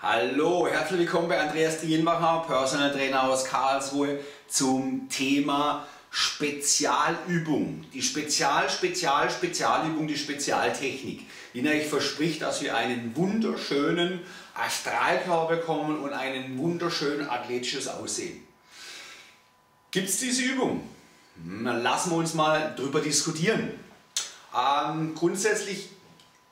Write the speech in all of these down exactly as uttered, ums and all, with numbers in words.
Hallo, herzlich willkommen bei Andreas Trienbacher, Personal Trainer aus Karlsruhe, zum Thema Spezialübung. Die Spezial, Spezial, Spezialübung, die Spezialtechnik, die natürlich verspricht, dass wir einen wunderschönen Astralkörper bekommen und ein wunderschön athletisches Aussehen. Gibt es diese Übung? Na, lassen wir uns mal drüber diskutieren. Ähm, grundsätzlich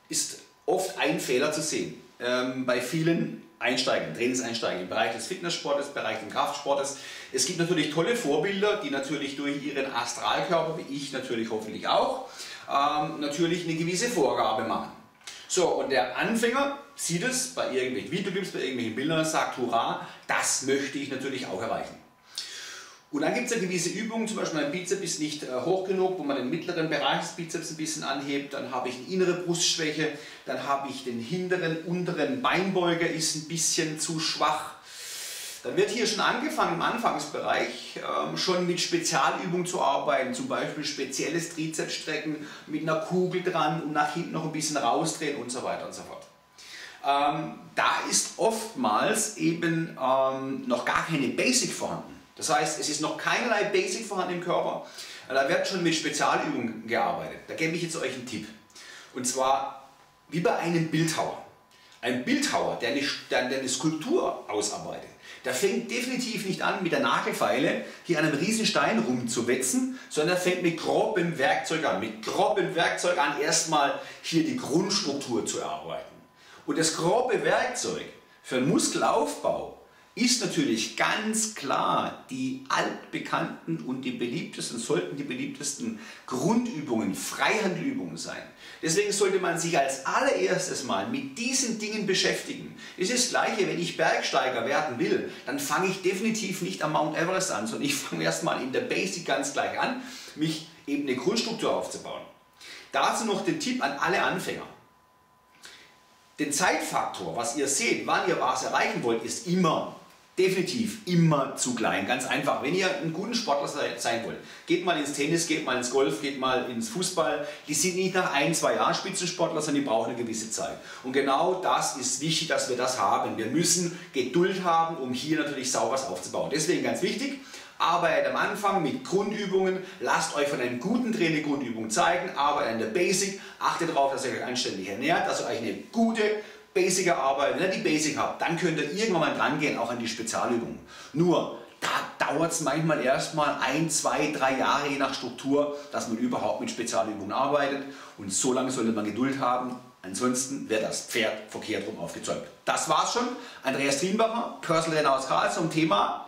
ist oft ein Fehler zu sehen. Ähm, bei vielen Einsteigern, Trainingseinsteigern im Bereich des Fitnesssportes, im Bereich des Kraftsportes. Es gibt natürlich tolle Vorbilder, die natürlich durch ihren Astralkörper, wie ich natürlich hoffentlich auch, ähm, natürlich eine gewisse Vorgabe machen. So, und der Anfänger sieht es bei irgendwelchen Videoclips, bei irgendwelchen Bildern und sagt, hurra, das möchte ich natürlich auch erreichen. Und dann gibt es ja gewisse Übungen, zum Beispiel mein Bizeps ist nicht äh, hoch genug, wo man den mittleren Bereich des Bizeps ein bisschen anhebt, dann habe ich eine innere Brustschwäche, dann habe ich den hinteren, unteren Beinbeuger ist ein bisschen zu schwach. Dann wird hier schon angefangen, im Anfangsbereich ähm, schon mit Spezialübungen zu arbeiten, zum Beispiel spezielles Trizepsstrecken mit einer Kugel dran und nach hinten noch ein bisschen rausdrehen und so weiter und so fort. Ähm, da ist oftmals eben ähm, noch gar keine Basic vorhanden. Das heißt, es ist noch keinerlei Basic vorhanden im Körper. Da wird schon mit Spezialübungen gearbeitet. Da gebe ich jetzt euch einen Tipp. Und zwar wie bei einem Bildhauer. Ein Bildhauer, der eine, der eine Skulptur ausarbeitet, der fängt definitiv nicht an, mit der Nagelfeile hier an einem riesen Stein rumzuwetzen, sondern er fängt mit grobem Werkzeug an. Mit grobem Werkzeug an, erstmal hier die Grundstruktur zu erarbeiten. Und das grobe Werkzeug für einen Muskelaufbau ist natürlich ganz klar die altbekannten und die beliebtesten, sollten die beliebtesten Grundübungen, Freihandübungen sein. Deswegen sollte man sich als allererstes mal mit diesen Dingen beschäftigen. Es ist das Gleiche, wenn ich Bergsteiger werden will, dann fange ich definitiv nicht am Mount Everest an, sondern ich fange erstmal in der Basic ganz gleich an, mich eben eine Grundstruktur aufzubauen. Dazu noch den Tipp an alle Anfänger. Den Zeitfaktor, was ihr seht, wann ihr was erreichen wollt, ist immer, definitiv immer zu klein. Ganz einfach. Wenn ihr einen guten Sportler sein wollt, geht mal ins Tennis, geht mal ins Golf, geht mal ins Fußball. Die sind nicht nach ein, zwei Jahren Spitzensportler, sondern die brauchen eine gewisse Zeit. Und genau das ist wichtig, dass wir das haben. Wir müssen Geduld haben, um hier natürlich sauber was aufzubauen. Deswegen ganz wichtig, arbeitet am Anfang mit Grundübungen, lasst euch von einem guten Trainer Grundübungen zeigen, arbeitet an der Basic, achtet darauf, dass ihr euch anständig ernährt, dass ihr euch eine gute Basic erarbeitet. Wenn ihr die Basic habt, dann könnt ihr irgendwann mal dran gehen, auch an die Spezialübungen. Nur, da dauert es manchmal erstmal ein, zwei, drei Jahre, je nach Struktur, dass man überhaupt mit Spezialübungen arbeitet, und so lange sollte man Geduld haben. Ansonsten wird das Pferd verkehrt rum aufgezäumt. Das war's schon. Andreas Trienbacher, Personal Trainer aus Karlsruhe, zum Thema: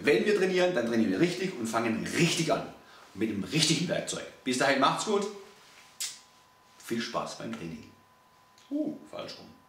Wenn wir trainieren, dann trainieren wir richtig und fangen richtig an. Mit dem richtigen Werkzeug. Bis dahin macht's gut. Viel Spaß beim Training. Uh, falsch rum.